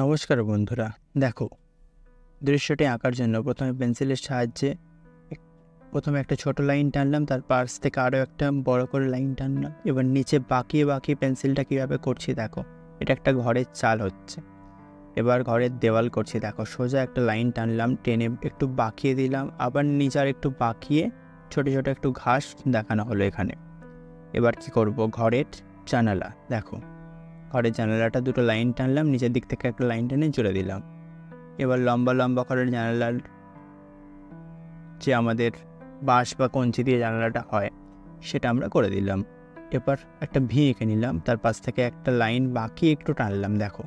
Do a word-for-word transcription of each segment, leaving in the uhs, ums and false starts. নমস্কার বন্ধুরা, দেখো দৃশ্যটি আঁকার জন্য প্রথমে পেন্সিলের সাহায্যে প্রথমে একটা ছোট লাইন টানলাম, তার পার্স থেকে আরও একটা বড় করে লাইন টানলাম। এবার নিচে বাঁকিয়ে বাঁকিয়ে পেন্সিলটা কীভাবে করছি দেখো, এটা একটা ঘরের চাল হচ্ছে। এবার ঘরের দেওয়াল করছি দেখো, সোজা একটা লাইন টানলাম, টেনে একটু বাঁকিয়ে দিলাম, আবার নিচে আর একটু বাঁকিয়ে ছোটো ছোটো একটু ঘাস দেখানো হলো এখানে। এবার কি করব, ঘরের জানালা দেখো, ঘরের জানালাটা দুটো লাইন টানলাম, নিচের দিক থেকে একটা লাইন টেনে জুড়ে দিলাম। এবার লম্বা লম্বা ঘরের জানালার যে আমাদের বাঁশ বা কঞ্চি দিয়ে জানালাটা হয় সেটা আমরা করে দিলাম। এবার একটা ভি এঁকে নিলাম, তার পাশ থেকে একটা লাইন বাকি একটু টানলাম দেখো।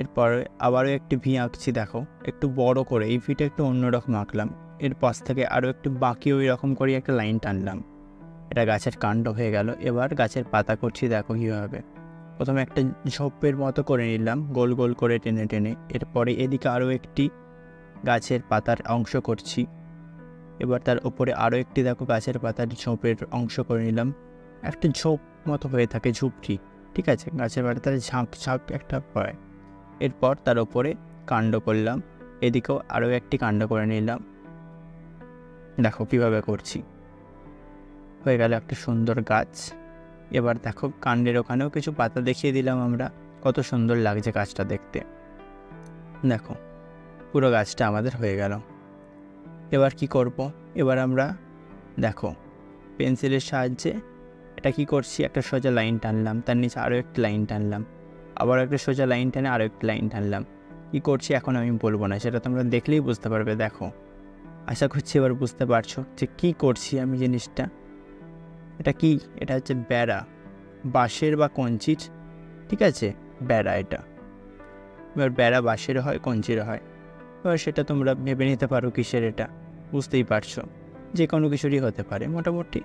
এরপর আবারও একটি ভি আঁকছি দেখো, একটু বড় করে, এই ভিটা একটু অন্যরকম আঁকলাম। এর পাশ থেকে আরও একটু বাকি ওই রকম করে একটা লাইন টানলাম, এটা গাছের কাণ্ড হয়ে গেল। এবার গাছের পাতা করছি দেখো কীভাবে, প্রথমে একটা ঝোপের মতো করে নিলাম গোল গোল করে টেনে টেনে। এরপরে এদিকে আরও একটি গাছের পাতার অংশ করছি। এবার তার উপরে আরও একটি দেখো গাছের পাতার ঝোপের অংশ করে নিলাম, একটা ঝোপ মতো হয়ে থাকে ঝোপটি, ঠিক আছে, গাছের পাতা তার ঝাঁক ঝাঁক একটা পড়ে। এরপর তার উপরে কাণ্ড করলাম, এদিকেও আরও একটি কাণ্ড করে নিলাম দেখো কীভাবে করছি, হয়ে গেল একটা সুন্দর গাছ। এবার দেখো কাণ্ডের ওখানেও কিছু পাতা দেখিয়ে দিলাম আমরা, কত সুন্দর লাগছে গাছটা দেখতে দেখো, পুরো গাছটা আমাদের হয়ে গেল। এবার কি করব, এবার আমরা দেখো পেন্সিলের সাহায্যে এটা কি করছি, একটা সোজা লাইন টানলাম, তার নিচে আরও একটি লাইন টানলাম, আবার একটা সোজা লাইন টানে আরও একটি লাইন টানলাম। কী করছি এখন আমি বলবো না, সেটা তোমরা দেখলেই বুঝতে পারবে দেখো। আশা করছি এবার বুঝতে পারছো যে কী করছি আমি জিনিসটা, এটা কি, এটা হচ্ছে বেড়া, বাঁশের বা কঞ্চির, ঠিক আছে, বেড়া এটা। এবার বেড়া বাঁশের হয় কঞ্চির হয়, এবার সেটা তোমরা ভেবে নিতে পারো কিসের, এটা বুঝতেই পারছো যে কোনো কিছুরই হতে পারে মোটামুটি,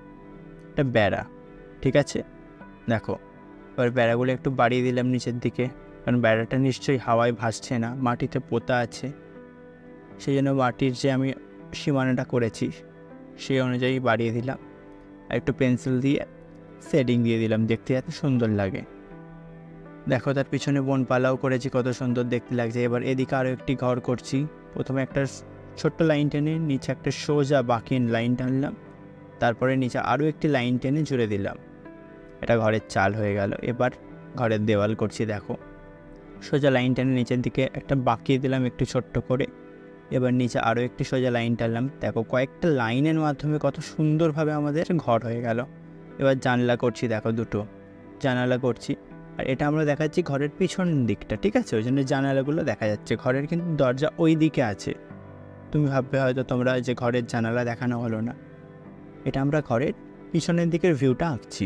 এটা বেড়া, ঠিক আছে দেখো। এবার বেড়াগুলো একটু বাড়িয়ে দিলাম নিচের দিকে, কারণ বেড়াটা নিশ্চয়ই হাওয়ায় ভাসছে না, মাটিতে পোতা আছে, সেই জন্য মাটির যে আমি সীমানাটা করেছি সেই অনুযায়ী বাড়িয়ে দিলাম। একটু পেন্সিল দিয়ে শেডিং দিয়ে দিলাম, দেখতে এত সুন্দর লাগে দেখো। তার পিছনে বন পালাও করেছি, কত সুন্দর দেখতে লাগছে। এবার এদিকে আরও একটি ঘর করছি, প্রথমে একটা ছোট্ট লাইন টেনে নিচে একটা সোজা বাঁকি লাইন টানলাম, তারপরে নিচে আরও একটি লাইন টেনে জুড়ে দিলাম, এটা ঘরের চাল হয়ে গেল। এবার ঘরের দেওয়াল করছি দেখো, সোজা লাইন টেনে নিচের দিকে একটা বাঁকিয়ে দিলাম একটু ছোট্ট করে। এবার নিচে আরও একটি সোজা লাইন টানলাম দেখো, কয়েকটা লাইনের মাধ্যমে কত সুন্দরভাবে আমাদের ঘর হয়ে গেল। এবার জানলা করছি দেখো, দুটো জানালা করছি, আর এটা আমরা দেখাচ্ছি ঘরের পিছন দিকটা, ঠিক আছে, ওই জন্য জানালাগুলো দেখা যাচ্ছে। ঘরের কিন্তু দরজা ওই দিকে আছে, তুমি ভাববে হয়তো তোমরা যে ঘরের জানালা দেখানো হলো না, এটা আমরা ঘরের পিছনের দিকের ভিউটা আঁকছি,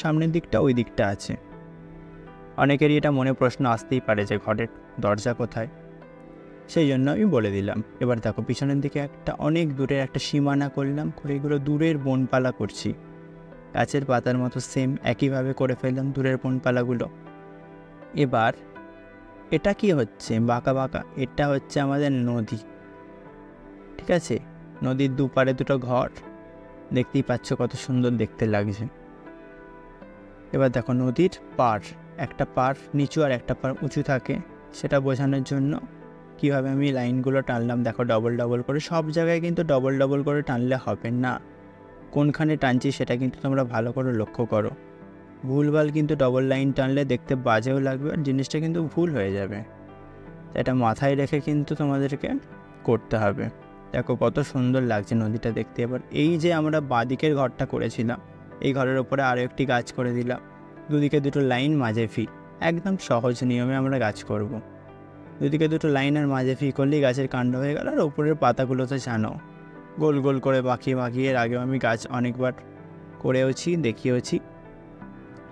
সামনের দিকটা ওই দিকটা আছে। অনেকেরই এটা মনে প্রশ্ন আসতেই পারে যে ঘরের দরজা কোথায়, সেই জন্য আমি বলে দিলাম। এবার দেখো পিছনের দিকে একটা অনেক দূরের একটা সীমানা করলাম, করে এগুলো দূরের বনপালা করছি, গাছের পাতার মতো সেম একইভাবে করে ফেললাম দূরের বনপালাগুলো। এবার এটা কি হচ্ছে বাঁকা বাঁকা, এটা হচ্ছে আমাদের নদী, ঠিক আছে, নদীর দুপারে দুটো ঘর, দেখতেই পাচ্ছ কত সুন্দর দেখতে লাগছে। এবার দেখো নদীর পাড়, একটা পাড় নিচু আর একটা পাড় উঁচু থাকে, সেটা বোঝানোর জন্য কীভাবে আমি লাইনগুলো টানলাম দেখো, ডবল ডবল করে। সব জায়গায় কিন্তু ডবল ডবল করে টানলে হবে না, কোনখানে টানছি সেটা কিন্তু তোমরা ভালো করে লক্ষ্য করো। ভুলভাল কিন্তু ডবল লাইন টানলে দেখতে বাজেও লাগবে আর জিনিসটা কিন্তু ভুল হয়ে যাবে, এটা মাথায় রেখে কিন্তু তোমাদেরকে করতে হবে। দেখো কত সুন্দর লাগছে নদীটা দেখতে। এবার এই যে আমরা বাঁদিকের ঘরটা করেছিলাম, এই ঘরের ওপরে আরও একটি গাছ করে দিলাম, দুদিকে দুটো লাইন মাঝে ফি, একদম সহজ নিয়মে আমরা গাছ করব। দুদিকে দুটো লাইন আর মাঝে ফি করলেই গাছের কাণ্ড হয়ে গেল। আর ওপরের পাতাগুলো তো জানো গোল গোল করে বাঁকিয়ে বাঁকিয়ে, এর আগেও আমি গাছ অনেকবার করেওছি দেখিয়েওছি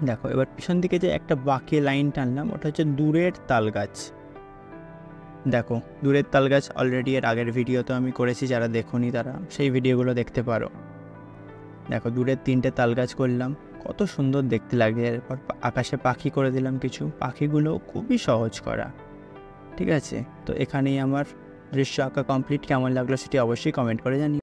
দেখো। এবার পিছন দিকে যে একটা বাঁকিয়ে লাইন টানলাম, ওটা হচ্ছে দূরের তাল গাছ দেখো, দূরের তাল গাছ অলরেডি এর আগের ভিডিও তো আমি করেছি, যারা দেখোনি তারা সেই ভিডিওগুলো দেখতে পারো। দেখো দূরের তিনটে তাল গাছ করলাম, কত সুন্দর দেখতে লাগে। এরপর আকাশে পাখি করে দিলাম কিছু, পাখিগুলো খুবই সহজ করা, ঠিক আছে। তো এখানেই আমার দৃশ্য আঁকা কমপ্লিট, কেমন লাগলো সেটি অবশ্যই কমেন্ট করে জানিও।